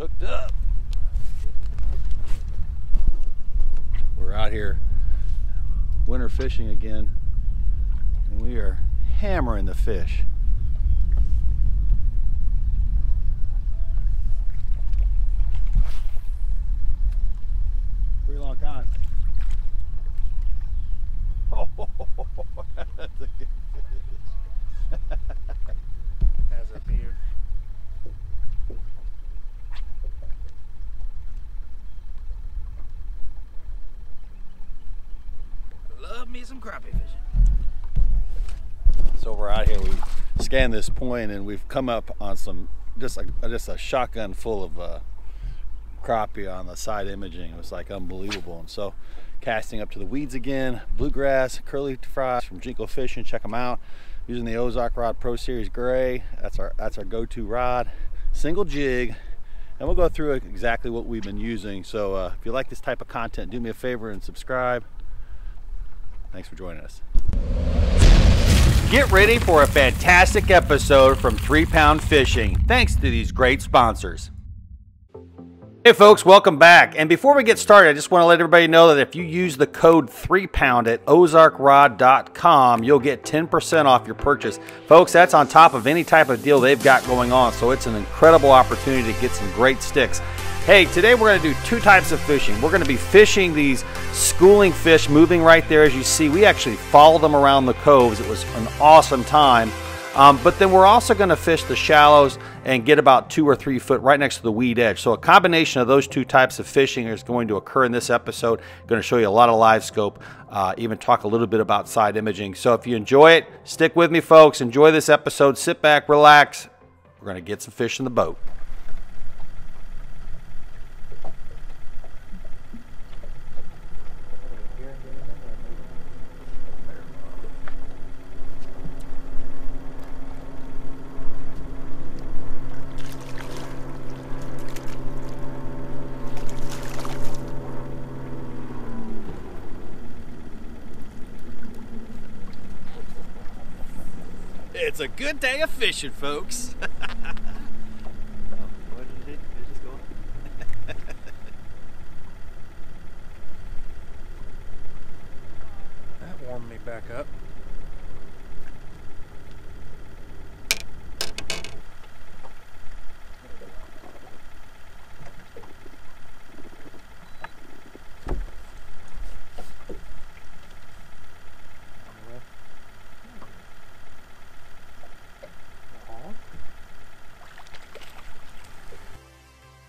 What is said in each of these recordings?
hooked up. We're out here winter fishing again, and we are hammering the fish. Pretty long time. Oh, that's a good fish. Has a beard. Love me some crappie fishing. So we're out here. We scanned this point, and we've come up on some just a shotgun full of crappie on the side imaging. It was like unbelievable. And so casting up to the weeds again, bluegrass, curly fries from Jenko Fishing. Check them out. Using the Ozark Rod Pro Series Gray. That's our go-to rod. Single jig. And we'll go through exactly what we've been using. So if you like this type of content, do me a favor and subscribe. Thanks for joining us. Get ready for a fantastic episode from 3-pound Fishing. Thanks to these great sponsors. Hey folks, welcome back. And before we get started, I just want to let everybody know that if you use the code 3pound at ozarkrod.com, you'll get 10% off your purchase. Folks, that's on top of any type of deal they've got going on, so it's an incredible opportunity to get some great sticks. Hey, today we're going to do two types of fishing. We're going to be fishing these schooling fish moving right there. As you see, we actually followed them around the coves. It was an awesome time. But then we're also going to fish the shallows and get about 2 or 3 foot right next to the weed edge. So a combination of those two types of fishing is going to occur in this episode. I'm going to show you a lot of live scope, even talk a little bit about side imaging. So if you enjoy it, stick with me, folks. Enjoy this episode. Sit back, relax. We're going to get some fish in the boat. It's a good day of fishing, folks. Oh, what did it just go? That warmed me back up.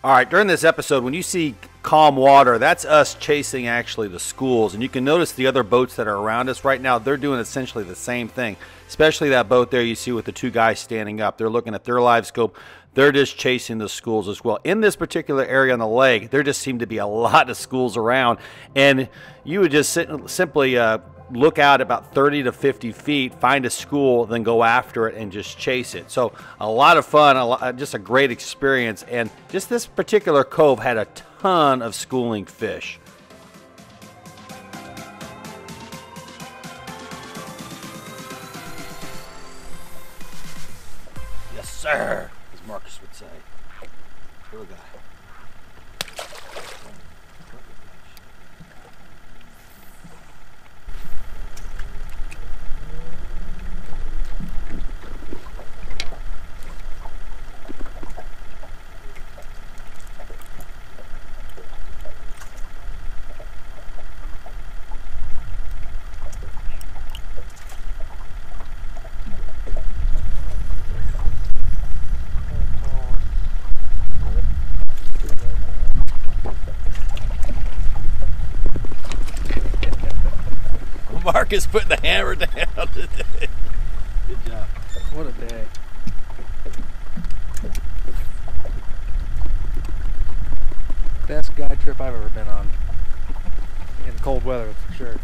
All right, during this episode, when you see calm water, that's us chasing actually the schools. And you can notice the other boats that are around us right now, they're doing essentially the same thing, especially that boat there you see with the two guys standing up. They're looking at their live scope. They're just chasing the schools as well. In this particular area on the lake, there just seem to be a lot of schools around. And you would just simply look out about 30 to 50 feet, find a school, then go after it and just chase it. So a lot of fun, just a great experience. And just this particular cove had a ton of schooling fish. Yes, sir, as Marcus would say. Here we go. Marcus putting the hammer down today. Good job. What a day. Best guide trip I've ever been on. In cold weather, for sure.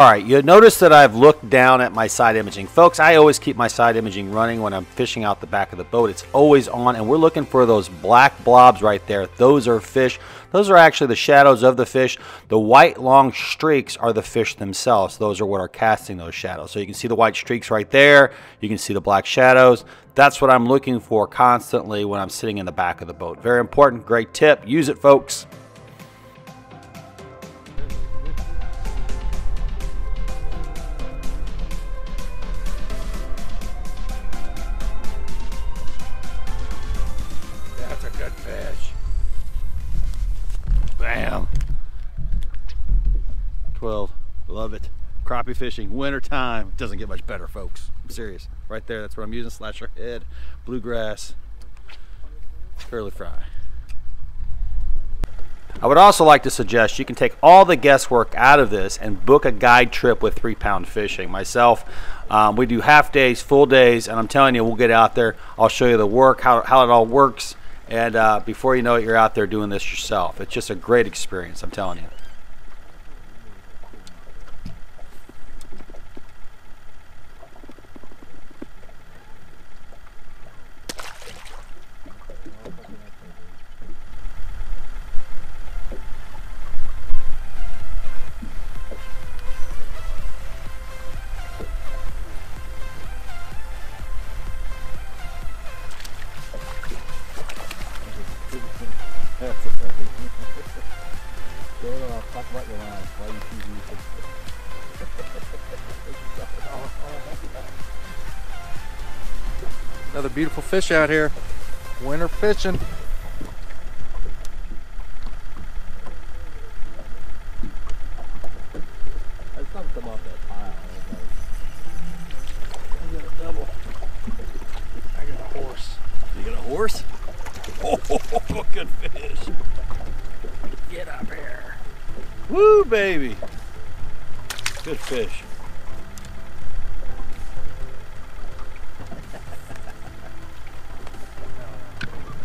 Alright, you'll notice that I've looked down at my side imaging. Folks, I always keep my side imaging running when I'm fishing out the back of the boat. It's always on, and we're looking for those black blobs right there. Those are fish. Those are actually the shadows of the fish. The white long streaks are the fish themselves. Those are what are casting those shadows. So you can see the white streaks right there. You can see the black shadows. That's what I'm looking for constantly when I'm sitting in the back of the boat. Very important. Great tip. Use it, folks. Fish. Bam. 12. Love it. Crappie fishing. Winter time. Doesn't get much better, folks. I'm serious. Right there, that's what I'm using. Slasher head, bluegrass, curly fry. I would also like to suggest you can take all the guesswork out of this and book a guide trip with 3-pound fishing. Myself, we do half days, full days, and I'm telling you, we'll get out there. I'll show you the work, how it all works. And before you know it, you're out there doing this yourself. It's just a great experience, I'm telling you. Another beautiful fish out here. Winter fishing. I dumped them off that pile. I got a double. I got a horse. You got a horse? Oh, good fish. Get up here. Woo, baby. Good fish.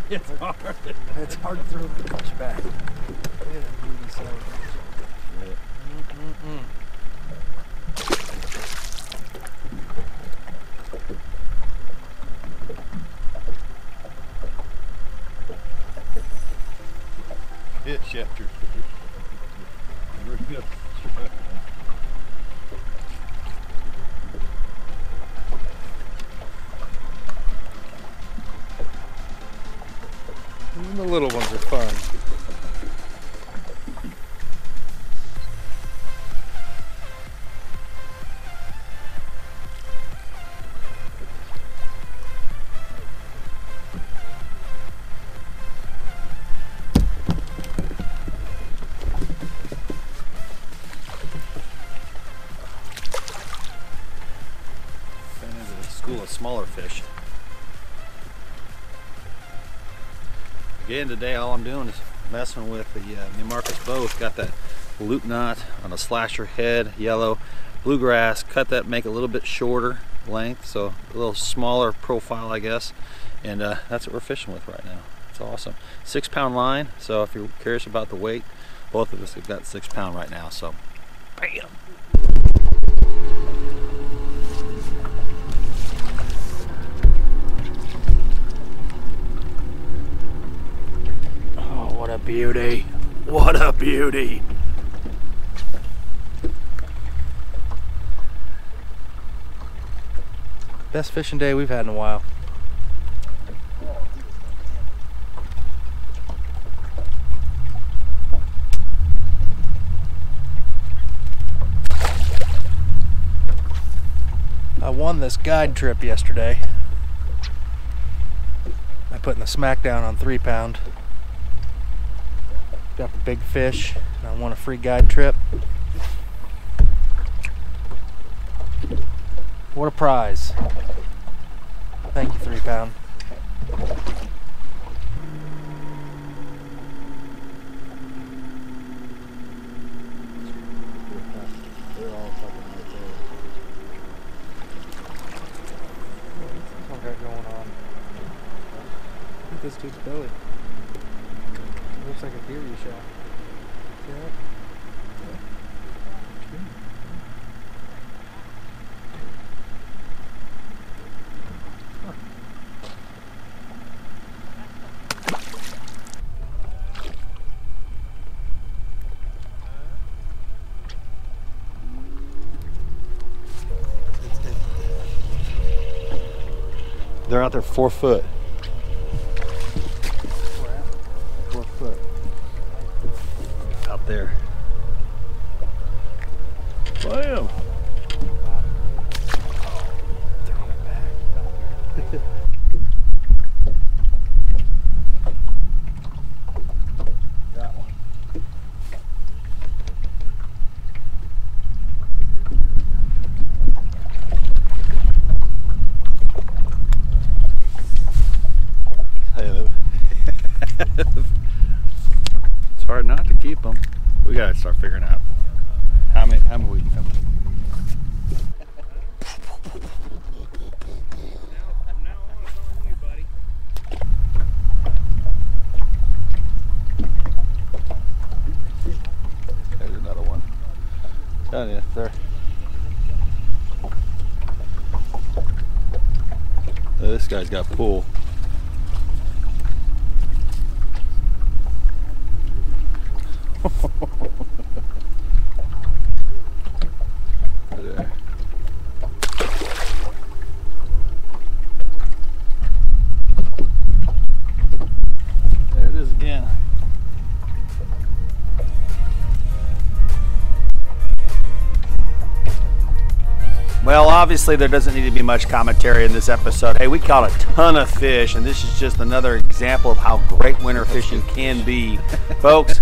It's hard. It's hard to throw the fish back. Yeah. Fish after fish. The little ones are fun. And into the school of smaller fish. Again today, all I'm doing is messing with the Marcus bow. It's got that loop knot on a slasher head, yellow, bluegrass. Cut that, make it a little bit shorter length, so a little smaller profile, I guess. And that's what we're fishing with right now. It's awesome. 6-pound line. So if you're curious about the weight, both of us have got 6-pound right now. So, bam. Beauty. What a beauty. Best fishing day we've had in a while. I won this guide trip yesterday by putting the smack down on 3-pound. Got the big fish, and I want a free guide trip. What a prize. Thank you, 3-pound. What's all got going on? Look at this dude's belly. Looks like a deer you shot. See that? Yeah. They're out there 4 foot. 4 foot. Out there. Bam! It's hard not to keep them. We gotta start figuring out how many we can come. Now it's on you, buddy. There's another one. I'm telling you, there. Oh, this guy's got pull. There. There it is again. Well, obviously there doesn't need to be much commentary in this episode. Hey, we caught a ton of fish, and this is just another example of how great winter fishing can be. Folks,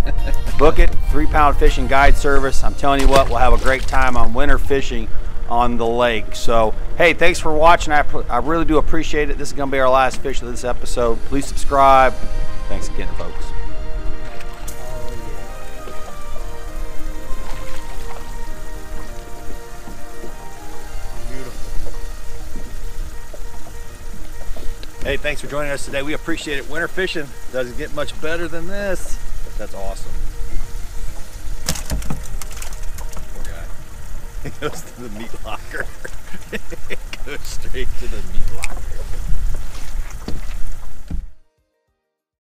book it, 3-pound fishing guide service. I'm telling you what, we'll have a great time on winter fishing on the lake. So, hey, thanks for watching. I really do appreciate it. This is going to be our last fish of this episode. Please subscribe. Thanks again, folks. Hey, thanks for joining us today. We appreciate it. Winter fishing doesn't get much better than this. That's awesome. Poor guy. It goes to the meat locker. It goes straight to the meat locker.